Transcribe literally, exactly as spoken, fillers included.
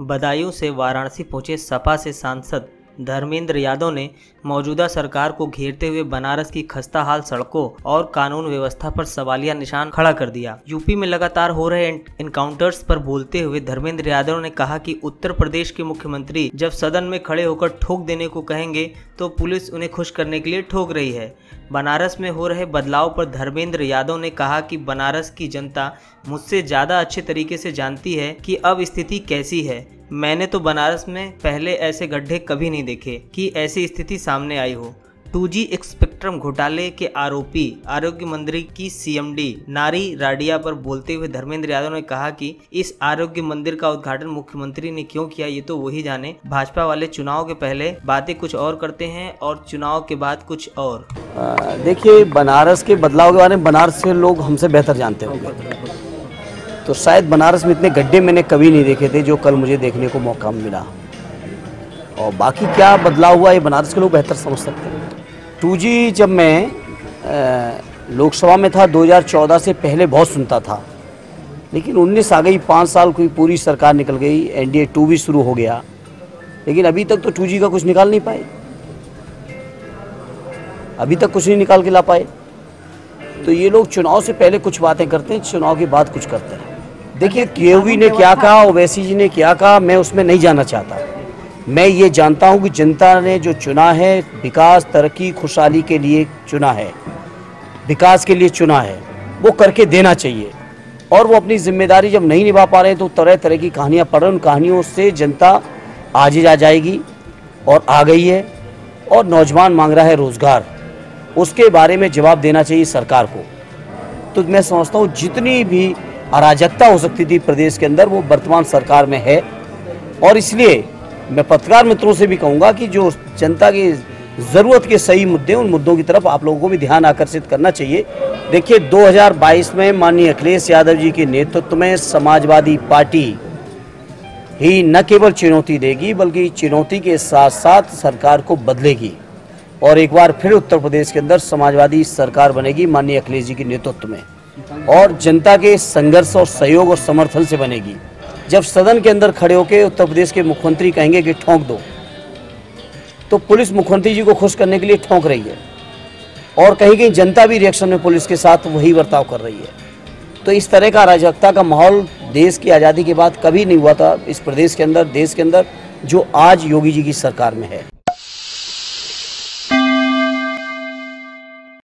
बदायूं से वाराणसी पहुंचे सपा से सांसद धर्मेंद्र यादव ने मौजूदा सरकार को घेरते हुए बनारस की खस्ताहाल सड़कों और कानून व्यवस्था पर सवालिया निशान खड़ा कर दिया। यूपी में लगातार हो रहे इनकाउंटर्स पर बोलते हुए धर्मेंद्र यादव ने कहा कि उत्तर प्रदेश के मुख्यमंत्री जब सदन में खड़े होकर ठोक देने को कहेंगे तो पुलिस उन्हें खुश करने के लिए ठोक रही है। बनारस में हो रहे बदलाव पर धर्मेंद्र यादव ने कहा कि बनारस की जनता मुझसे ज़्यादा अच्छे तरीके से जानती है कि अब स्थिति कैसी है। मैंने तो बनारस में पहले ऐसे गड्ढे कभी नहीं देखे कि ऐसी स्थिति सामने आई हो। टू जी स्पेक्ट्रम घोटाले के आरोपी आरोग्य मंदिर की सी एम डी नारी राडिया पर बोलते हुए धर्मेंद्र यादव ने कहा कि इस आरोग्य मंदिर का उद्घाटन मुख्यमंत्री ने क्यों किया ये तो वही जाने। भाजपा वाले चुनाव के पहले बातें कुछ और करते हैं और चुनाव के बाद कुछ और। देखिए, बनारस के बदलाव के बारे में बनारस के लोग हमसे बेहतर जानते होंगे, तो शायद बनारस में इतने गड्ढे मैंने कभी नहीं देखे थे जो कल मुझे देखने को मौका मिला। और बाकी क्या बदलाव हुआ ये बनारस के लोग बेहतर समझ सकते हैं। टू जी जब मैं लोकसभा में था दो हज़ार चौदह से पहले बहुत सुनता था, लेकिन उन्नीस आ गई, पाँच साल कोई पूरी सरकार निकल गई, एन डी ए टू भी शुरू हो गया, लेकिन अभी तक तो टू जी का कुछ निकाल नहीं पाए, अभी तक कुछ नहीं निकाल के ला पाए। तो ये लोग चुनाव से पहले कुछ बातें करते हैं, चुनाव के बाद कुछ करते हैं। देखिए, केवी ने क्या कहा, ओवैसी जी ने क्या कहा, मैं उसमें नहीं जाना चाहता। मैं ये जानता हूँ कि जनता ने जो चुना है विकास, तरक्की, खुशहाली के लिए चुना है, विकास के लिए चुना है, वो करके देना चाहिए। और वो अपनी जिम्मेदारी जब नहीं निभा पा रहे हैं तो तरह तरह की कहानियाँ पढ़ रहे हैं। उन कहानियों से जनता आजिज आ जाएगी और आ गई है। और नौजवान मांग रहा है रोज़गार, उसके बारे में जवाब देना चाहिए सरकार को। तो मैं समझता हूँ जितनी भी अराजकता हो सकती थी प्रदेश के अंदर वो वर्तमान सरकार में है। और इसलिए मैं पत्रकार मित्रों से भी कहूँगा कि जो जनता की ज़रूरत के सही मुद्दे, उन मुद्दों की तरफ आप लोगों को भी ध्यान आकर्षित करना चाहिए। देखिए, दो हज़ार बाईस में माननीय अखिलेश यादव जी के नेतृत्व में समाजवादी पार्टी ही न केवल चुनौती देगी बल्कि चुनौती के साथ साथ सरकार को बदलेगी। और एक बार फिर उत्तर प्रदेश के अंदर समाजवादी सरकार बनेगी माननीय अखिलेश जी के नेतृत्व में, और जनता के संघर्ष और सहयोग और समर्थन से बनेगी। जब सदन के अंदर खड़े होकर उत्तर प्रदेश के मुख्यमंत्री कहेंगे कि ठोंक दो, तो पुलिस मुख्यमंत्री जी को खुश करने के लिए ठोंक रही है, और कहीं कहीं जनता भी रिएक्शन में पुलिस के साथ वही बर्ताव कर रही है। तो इस तरह का अराजकता का माहौल देश की आज़ादी के बाद कभी नहीं हुआ था इस प्रदेश के अंदर, देश के अंदर, जो आज योगी जी की सरकार में है।